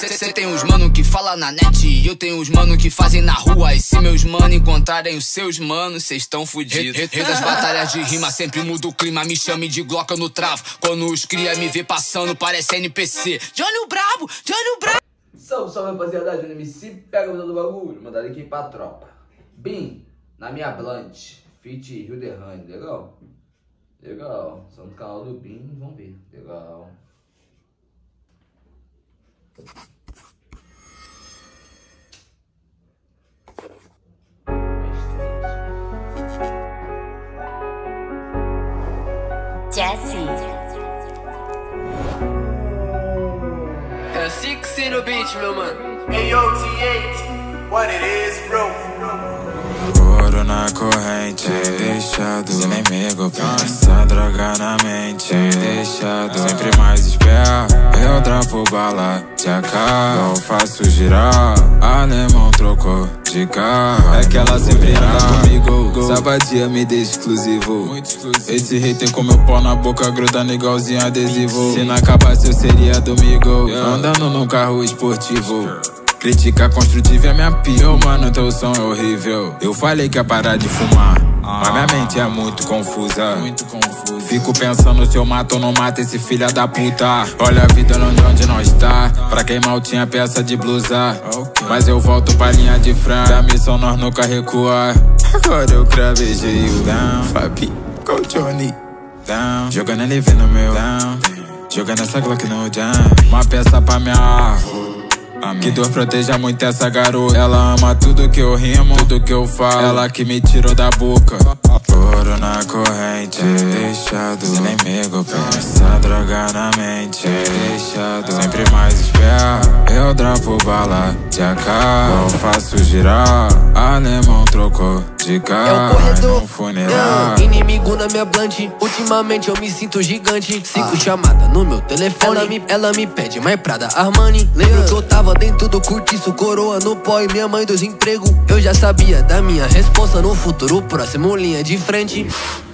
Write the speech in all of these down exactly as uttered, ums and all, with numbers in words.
Cê tem uns mano que fala na net e eu tenho uns mano que fazem na rua. E se meus mano encontrarem os seus manos, cês tão fudidos. Rei das batalhas de rima, sempre muda o clima. Me chame de glock no travo, quando os cria me vê passando parece N P C. Jhony Brabo, Jhony Brabo. Salve, salve rapaziada, Juni M C Pega o do bagulho. Mandado aqui pra tropa. Bin, na minha blunt, feat Rio The Runner, legal? Legal, são do canal do Bin, vamos ver, legal. Jessie é Sixy no beat, meu mano. T oito, what it is, bro? Ouro na corrente, deixado sem inimigo, essa droga na mente, deixado sempre mais esperto. Eu dropo bala de A K, não faço girar. Alemão trocou de carro, é que ela sempre anda comigo. Sabadia me deixa exclusivo. Esse rei tem com meu pau na boca, grudando igualzinho adesivo. Se não acabasse eu seria domingo, andando num carro esportivo. Crítica construtiva é minha pior, mano, teu som é horrível. Eu falei que ia parar de fumar, mas minha mente é muito confusa. Fico pensando se eu mato ou não mato esse filho da puta. Olha a vida onde nós tá, pra quem mal tinha peça de blusa. Mas eu volto pra linha de frente, da missão nós nunca recuar. Agora eu cravejei o down, Fabi com Jhony down, jogando ele vem no meu down, jogando essa glock no down. Uma peça pra minha arro, que Deus proteja muito essa garota. Ela ama tudo que eu rimo, tudo que eu falo. Ela que me tirou da boca. Ouro na corrente, deixado sem inimigo, essa droga na mente, deixado sempre mais esperto. Eu dropo bala de A K, não faço girar. Alemão trocou de carro, é um funeral. Inimigo na minha blunt, ultimamente eu me sinto gigante. Cinco chamadas no meu telefone, ela me, ela me pede mais Prada Armani. Lembro que eu tava dentro do curtiço, coroa no pó e minha mãe dos empregos. Eu já sabia da minha responsa no futuro próximo, linha de frente.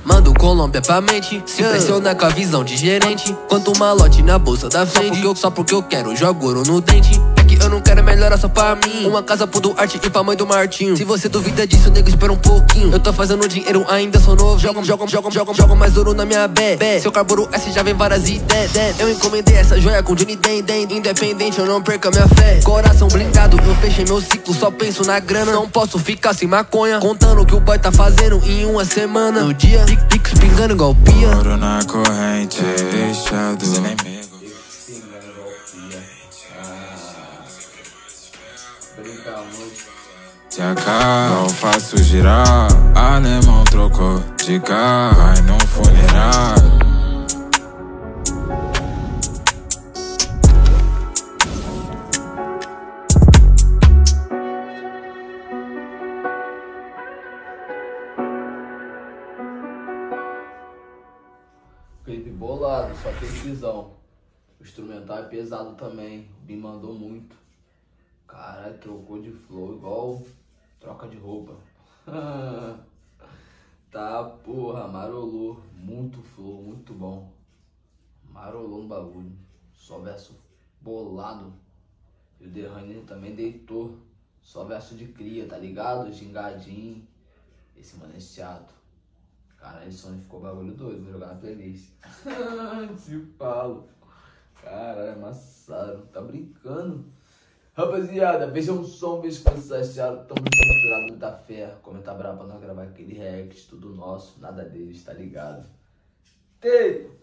Mando Colômbia pra mente, se impressiona com a visão de gerente. Quanto malote na bolsa da frente, só, só porque eu quero, jogo ouro no dente. É que eu não quero melhorar só pra mim, uma casa pro Duarte e pra mãe do Martinho. Se você duvida disso, nego, espera um pouquinho. Eu tô fazendo dinheiro, ainda sou novo. Jogo, jogo, jogo, jogo, jogo mais ouro na minha bé. Seu carburo S já vem várias ideias. Eu encomendei essa joia com Juni Den Den. Independente, eu não perca minha fé. Coração blindado, eu fechei meu ciclo, só penso na grana. Não posso ficar sem maconha, contando o que o boy tá fazendo em uma semana. No dia Pix pingando igual pia. Ouro na corrente, deixado sem inimigo, pingando igual pia. Brinca muito de A K, não faço girar. Alemão trocou de carro, vai num funeral. Clipe bolado, só tem visão. O instrumental é pesado também. Me mandou muito. Caralho, trocou de flow igual troca de roupa. Tá, porra, marolou. Muito flow, muito bom. Marolou no bagulho. Só verso bolado. E o The Runner também deitou. Só verso de cria, tá ligado? Gingadinho. Esse mano é chato. Caralho, o som ficou bagulho doido, vou jogar na playlist. Te falo. Caralho, amassado, tá brincando. Rapaziada, vejam o som, vejam o que vocês acharam. Tamo misturado, muita fé. Comenta brabo pra nós gravar aquele react, tudo nosso, nada deles, tá ligado? T oito!